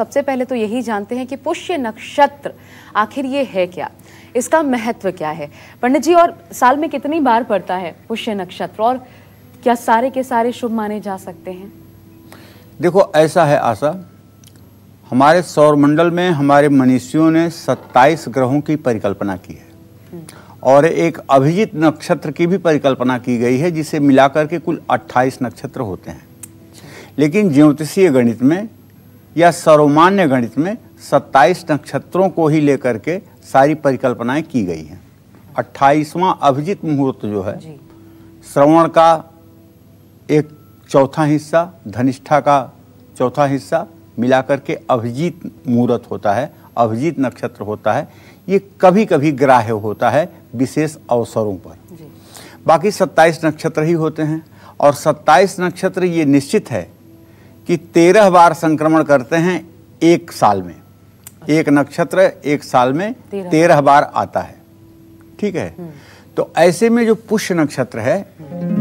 सबसे पहले तो यही जानते हैं कि पुष्य नक्षत्र आखिर ये है क्या, इसका महत्व क्या है पंडित जी, और साल में कितनी बार पड़ता है पुष्य नक्षत्र, और क्या सारे के सारे शुभ माने जा सकते हैं? देखो ऐसा है आशा, हमारे सौरमंडल में हमारे मनीषियों ने 27 ग्रहों की परिकल्पना की है और एक अभिजीत नक्षत्र की भी परिकल्पना की गई है, जिसे मिलाकर के कुल 28 नक्षत्र होते हैं। लेकिन ज्योतिषीय गणित में या सर्वमान्य गणित में 27 नक्षत्रों को ही लेकर के सारी परिकल्पनाएं की गई हैं। 28वां अभिजीत मुहूर्त जो है, श्रवण का एक चौथा हिस्सा, धनिष्ठा का चौथा हिस्सा मिलाकर के अभिजीत मुहूर्त होता है, अभिजीत नक्षत्र होता है। ये कभी कभी ग्राह्य होता है विशेष अवसरों पर जी। बाकी 27 नक्षत्र ही होते हैं और 27 नक्षत्र ये निश्चित है कि 13 बार संक्रमण करते हैं एक साल में। एक नक्षत्र एक साल में 13 बार आता है, ठीक है। तो ऐसे में जो पुष्य नक्षत्र है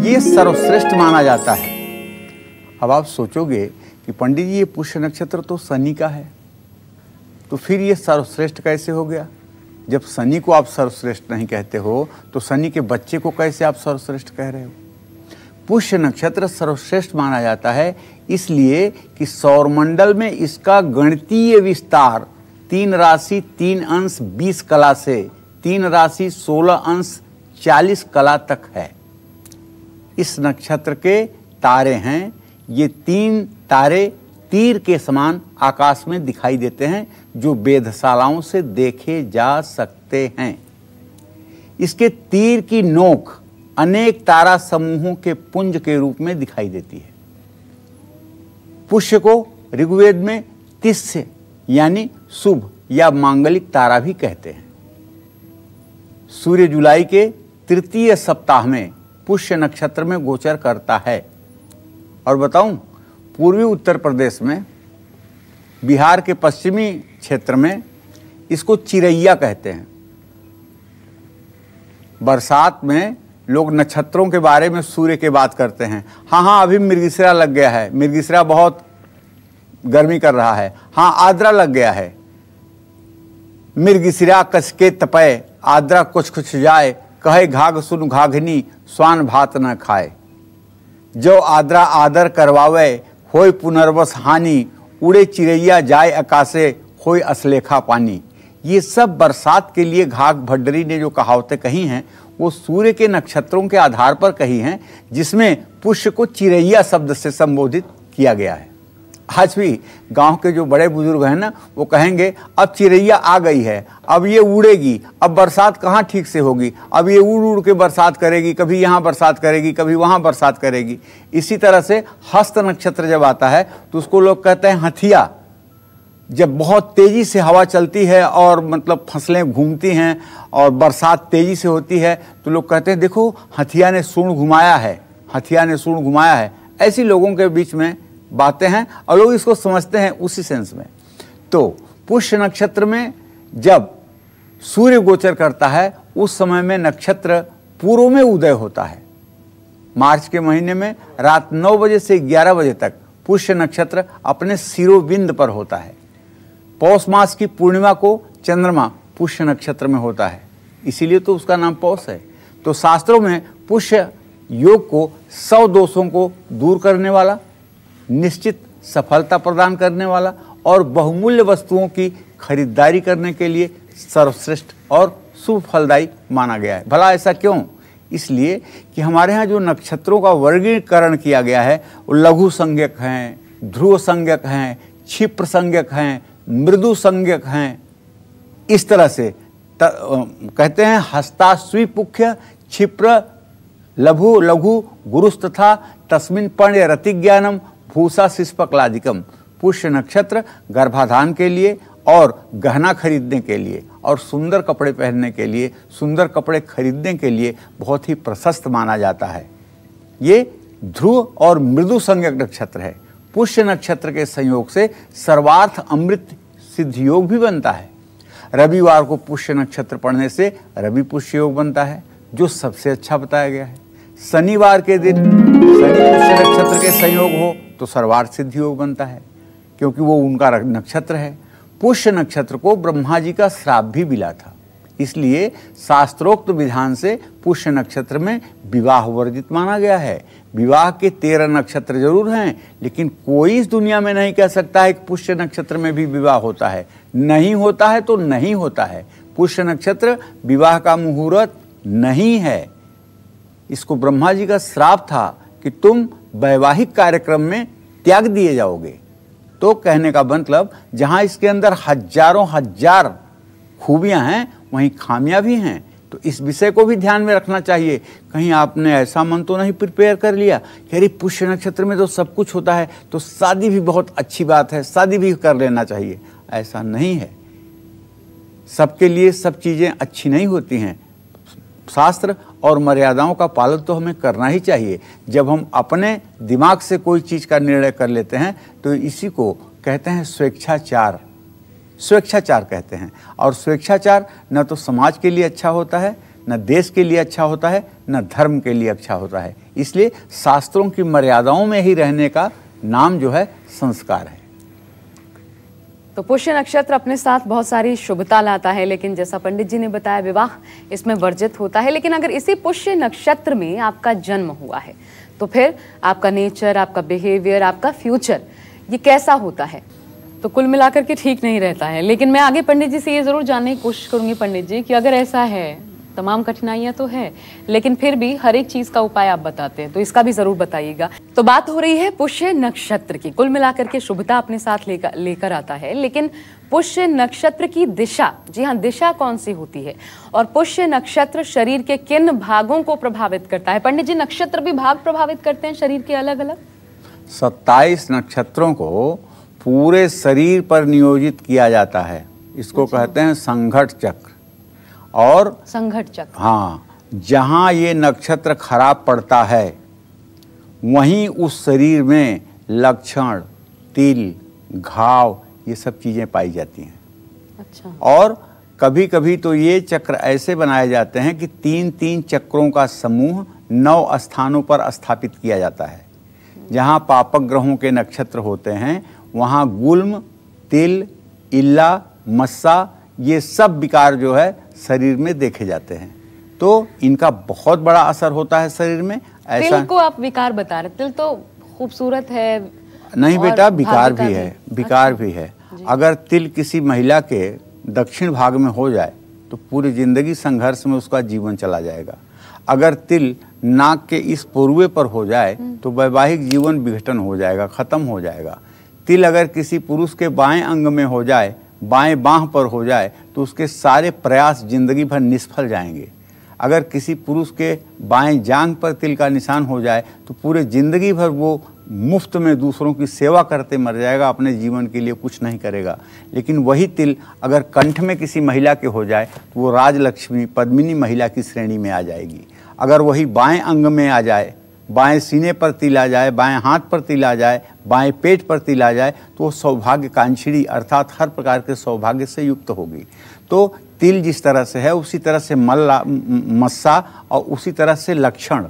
ये सर्वश्रेष्ठ माना जाता है। अब आप सोचोगे कि पंडित जी ये पुष्य नक्षत्र तो शनि का है, तो फिर ये सर्वश्रेष्ठ कैसे हो गया? जब शनि को आप सर्वश्रेष्ठ नहीं कहते हो तो शनि के बच्चे को कैसे आप सर्वश्रेष्ठ कह रहे हो? पुष्य नक्षत्र सर्वश्रेष्ठ माना जाता है इसलिए कि सौरमंडल में इसका गणितीय विस्तार 3 राशि 3 अंश 20 कला से 3 राशि 16 अंश 40 कला तक है। इस नक्षत्र के तारे हैं, ये 3 तारे तीर के समान आकाश में दिखाई देते हैं जो वेधशालाओं से देखे जा सकते हैं। इसके तीर की नोक अनेक तारा समूहों के पुंज के रूप में दिखाई देती है। पुष्य को ऋग्वेद में तिष्य यानी शुभ या मांगलिक तारा भी कहते हैं। सूर्य जुलाई के 3य सप्ताह में पुष्य नक्षत्र में गोचर करता है। और बताऊं, पूर्वी उत्तर प्रदेश में, बिहार के पश्चिमी क्षेत्र में इसको चिरैया कहते हैं। बरसात में लोग नक्षत्रों के बारे में सूर्य के बात करते हैं। हाँ, अभी मृगिसरा लग गया है, मृगिसरा बहुत गर्मी कर रहा है। हाँ, आदरा लग गया है, मृगिसरा कसके तपय, आदरा कुछ कुछ जाए, कहे घाघ सुन घाघनी, स्वान भात न खाए। जो आदरा आदर करवावे, होय पुनर्वस हानि, उड़े चिरैया जाए अकाशे, होय असलेखा पानी। ये सब बरसात के लिए घाघ भड्डरी ने जो कहावतें कही हैं वो सूर्य के नक्षत्रों के आधार पर कही हैं, जिसमें पुष्य को चिरैया शब्द से संबोधित किया गया है। आज भी गांव के जो बड़े बुजुर्ग हैं ना, वो कहेंगे अब चिरैया आ गई है, अब ये उड़ेगी, अब बरसात कहाँ ठीक से होगी, अब ये उड़ उड़ के बरसात करेगी, कभी यहाँ बरसात करेगी, कभी वहाँ बरसात करेगी। इसी तरह से हस्त नक्षत्र जब आता है तो उसको लोग कहते हैं हथिया। जब बहुत तेज़ी से हवा चलती है और मतलब फसलें घूमती हैं और बरसात तेज़ी से होती है तो लोग कहते हैं देखो हथिया ने सूंड घुमाया है, हथिया ने सूंड घुमाया है। ऐसी लोगों के बीच में बातें हैं और लोग इसको समझते हैं उसी सेंस में। तो पुष्य नक्षत्र में जब सूर्य गोचर करता है उस समय में नक्षत्र पूर्व में उदय होता है। मार्च के महीने में रात 9 बजे से 11 बजे तक पुष्य नक्षत्र अपने शिरोबिंद पर होता है। पौष मास की पूर्णिमा को चंद्रमा पुष्य नक्षत्र में होता है, इसीलिए तो उसका नाम पौष है। तो शास्त्रों में पुष्य योग को 100 दोषों को दूर करने वाला, निश्चित सफलता प्रदान करने वाला और बहुमूल्य वस्तुओं की खरीदारी करने के लिए सर्वश्रेष्ठ और शुभ फलदायी माना गया है। भला ऐसा क्यों? इसलिए कि हमारे यहाँ जो नक्षत्रों का वर्गीकरण किया गया है वो लघु संज्ञक हैं, ध्रुव संज्ञक हैं, क्षिप्र संज्ञक हैं, मृदु संज्ञक हैं। इस तरह से कहते हैं हस्ताश्वीपुख्य क्षिप्र लघु लघु गुरुस्त तथा तस्मिन पण्य रतिज्ञानम भूसा शिष्पकलादिकम। पुष्य नक्षत्र गर्भाधान के लिए और गहना खरीदने के लिए और सुंदर कपड़े पहनने के लिए, सुंदर कपड़े खरीदने के लिए बहुत ही प्रशस्त माना जाता है। ये ध्रुव और मृदु संज्ञक नक्षत्र है। पुष्य नक्षत्र के संयोग से सर्वार्थ अमृत सिद्धि योग भी बनता है। रविवार को पुष्य नक्षत्र पढ़ने से रवि पुष्य योग बनता है जो सबसे अच्छा बताया गया है। शनिवार के दिन शनि पुष्य नक्षत्र के संयोग हो तो सर्वार्थ सिद्धि योग बनता है। क्योंकि वो उनका नक्षत्र है। पुष्य नक्षत्र को ब्रह्मा जी का श्राप भी मिला था, इसलिए शास्त्रोक्त विधान से पुष्य नक्षत्र में विवाह वर्जित माना गया है। विवाह के 13 नक्षत्र जरूर हैं, लेकिन कोई इस दुनिया में नहीं कह सकता है कि पुष्य नक्षत्र में भी विवाह होता है। नहीं होता है तो नहीं होता है। पुष्य नक्षत्र विवाह का मुहूर्त नहीं है। इसको ब्रह्मा जी का श्राप था कि तुम वैवाहिक कार्यक्रम में त्याग दिए जाओगे। तो कहने का मतलब जहाँ इसके अंदर हजारों हजार खूबियाँ हैं, वहीं खामियां भी हैं। तो इस विषय को भी ध्यान में रखना चाहिए। कहीं आपने ऐसा मन तो नहीं प्रिपेयर कर लिया कि अरे पुष्य नक्षत्र में तो सब कुछ होता है, तो शादी भी बहुत अच्छी बात है, शादी भी कर लेना चाहिए। ऐसा नहीं है, सबके लिए सब चीज़ें अच्छी नहीं होती हैं। शास्त्र और मर्यादाओं का पालन तो हमें करना ही चाहिए। जब हम अपने दिमाग से कोई चीज़ का निर्णय कर लेते हैं तो इसी को कहते हैं स्वेच्छाचार, स्वेच्छाचार कहते हैं। और स्वेच्छाचार न तो समाज के लिए अच्छा होता है, न देश के लिए अच्छा होता है, न धर्म के लिए अच्छा होता है। इसलिए शास्त्रों की मर्यादाओं में ही रहने का नाम जो है संस्कार है। तो पुष्य नक्षत्र अपने साथ बहुत सारी शुभता लाता है, लेकिन जैसा पंडित जी ने बताया विवाह इसमें वर्जित होता है। लेकिन अगर इसी पुष्य नक्षत्र में आपका जन्म हुआ है तो फिर आपका नेचर, आपका बिहेवियर, आपका फ्यूचर ये कैसा होता है? तो कुल मिलाकर के ठीक नहीं रहता है। लेकिन मैं आगे पंडित जी से ये ज़रूर जानने की कोशिश करूँगी पंडित जी कि अगर ऐसा है, तमाम कठिनाइयाँ तो है, लेकिन फिर भी हर एक चीज़ का उपाय आप बताते हैं, तो इसका भी ज़रूर बताइएगा। तो बात हो रही है पुष्य नक्षत्र की। कुल मिलाकर के शुभता अपने साथ लेकर आता है, लेकिन पुष्य नक्षत्र की दिशा, जी हाँ, दिशा कौन सी होती है और पुष्य नक्षत्र शरीर के किन भागों को प्रभावित करता है? पंडित जी, नक्षत्र भी भाग प्रभावित करते हैं शरीर के अलग अलग? 27 नक्षत्रों को पूरे शरीर पर नियोजित किया जाता है। इसको कहते हैं संघट चक्र। और संघट चक्र, हाँ, जहाँ ये नक्षत्र खराब पड़ता है वहीं उस शरीर में लक्षण, तिल, घाव, ये सब चीज़ें पाई जाती हैं। अच्छा। और कभी कभी तो ये चक्र ऐसे बनाए जाते हैं कि 3-3 चक्रों का समूह 9 स्थानों पर स्थापित किया जाता है। जहाँ पापक ग्रहों के नक्षत्र होते हैं वहाँ गुल्म, तिल, इल्ला, मस्सा, ये सब विकार जो है शरीर में देखे जाते हैं। तो इनका बहुत बड़ा असर होता है शरीर में। ऐसा तिल को आप विकार बता रहे, तिल तो खूबसूरत है। नहीं बेटा, विकार भी है, विकार भी है। अगर तिल किसी महिला के दक्षिण भाग में हो जाए तो पूरी जिंदगी संघर्ष में उसका जीवन चला जाएगा। अगर तिल नाक के इस पूर्वे पर हो जाए तो वैवाहिक जीवन विघटन हो जाएगा, खत्म हो जाएगा। तिल अगर किसी पुरुष के बाएं अंग में हो जाए, बाएं बाँह पर हो जाए, तो उसके सारे प्रयास जिंदगी भर निष्फल जाएंगे। अगर किसी पुरुष के बाएं जांघ पर तिल का निशान हो जाए तो पूरे ज़िंदगी भर वो मुफ्त में दूसरों की सेवा करते मर जाएगा, अपने जीवन के लिए कुछ नहीं करेगा। लेकिन वही तिल अगर कंठ में किसी महिला के हो जाए तो वो राजलक्ष्मी, पद्मिनी महिला की श्रेणी में आ जाएगी। अगर वही बाएं अंग में आ जाए, बाएं सीने पर तिल आ जाए, बाएं हाथ पर तिल आ जाए, बाएं पेट पर तिल आ जाए, तो वो सौभाग्यकांक्षिणी, अर्थात हर प्रकार के सौभाग्य से युक्त होगी। तो तिल जिस तरह से है उसी तरह से मस्सा और उसी तरह से लक्षण।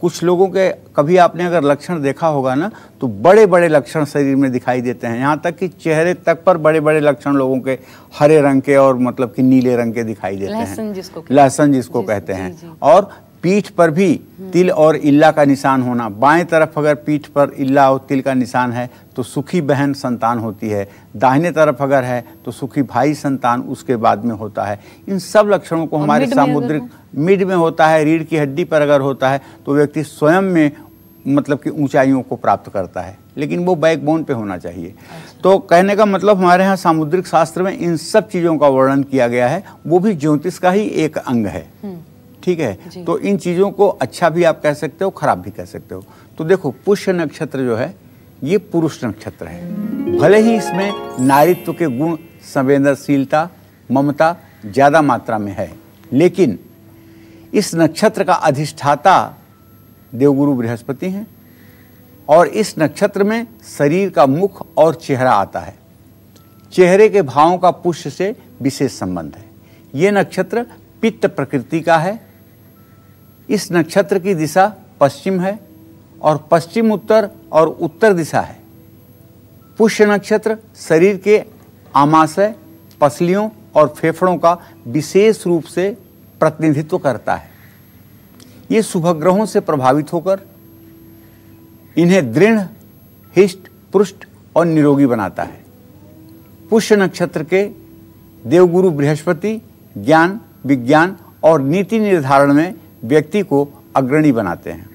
कुछ लोगों के कभी आपने अगर लक्षण देखा होगा ना, तो बड़े बड़े लक्षण शरीर में दिखाई देते हैं। यहाँ तक कि चेहरे तक पर बड़े बड़े लक्षण लोगों के हरे रंग के और मतलब कि नीले रंग के दिखाई देते हैं, लहसुन जिसको कहते हैं। और पीठ पर भी तिल और इल्ला का निशान होना, बाएं तरफ अगर पीठ पर इल्ला और तिल का निशान है तो सुखी बहन संतान होती है, दाहिने तरफ अगर है तो सुखी भाई संतान उसके बाद में होता है। इन सब लक्षणों को हमारे सामुद्रिक मिड में होता है। रीढ़ की हड्डी पर अगर होता है तो व्यक्ति स्वयं में मतलब कि ऊंचाइयों को प्राप्त करता है, लेकिन वो बैकबोन पे होना चाहिए। तो कहने का मतलब हमारे यहाँ सामुद्रिक शास्त्र में इन सब चीज़ों का वर्णन किया गया है, वो भी ज्योतिष का ही एक अंग है। ठीक है, तो इन चीज़ों को अच्छा भी आप कह सकते हो, खराब भी कह सकते हो। तो देखो, पुष्य नक्षत्र जो है ये पुरुष नक्षत्र है। भले ही इसमें नारीत्व के गुण, संवेदनशीलता, ममता ज़्यादा मात्रा में है, लेकिन इस नक्षत्र का अधिष्ठाता देवगुरु बृहस्पति हैं और इस नक्षत्र में शरीर का मुख और चेहरा आता है। चेहरे के भावों का पुष्य से विशेष संबंध है। ये नक्षत्र पित्त प्रकृति का है। इस नक्षत्र की दिशा पश्चिम है और पश्चिम उत्तर और उत्तर दिशा है। पुष्य नक्षत्र शरीर के आमाशय, पसलियों और फेफड़ों का विशेष रूप से प्रतिनिधित्व करता है। ये शुभग्रहों से प्रभावित होकर इन्हें दृढ़, हिष्ट पुष्ट और निरोगी बनाता है। पुष्य नक्षत्र के देवगुरु बृहस्पति ज्ञान, विज्ञान और नीति निर्धारण में व्यक्ति को अग्रणी बनाते हैं।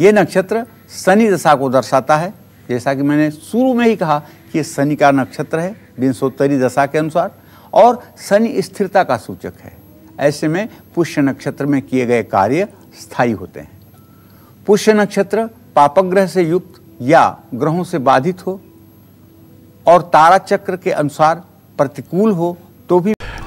ये नक्षत्र शनि दशा को दर्शाता है। जैसा कि मैंने शुरू में ही कहा कि ये शनि का नक्षत्र है विंशोत्तरी दशा के अनुसार, और शनि स्थिरता का सूचक है। ऐसे में पुष्य नक्षत्र में किए गए कार्य स्थायी होते हैं। पुष्य नक्षत्र पापग्रह से युक्त या ग्रहों से बाधित हो और तारा चक्र के अनुसार प्रतिकूल हो तो भी।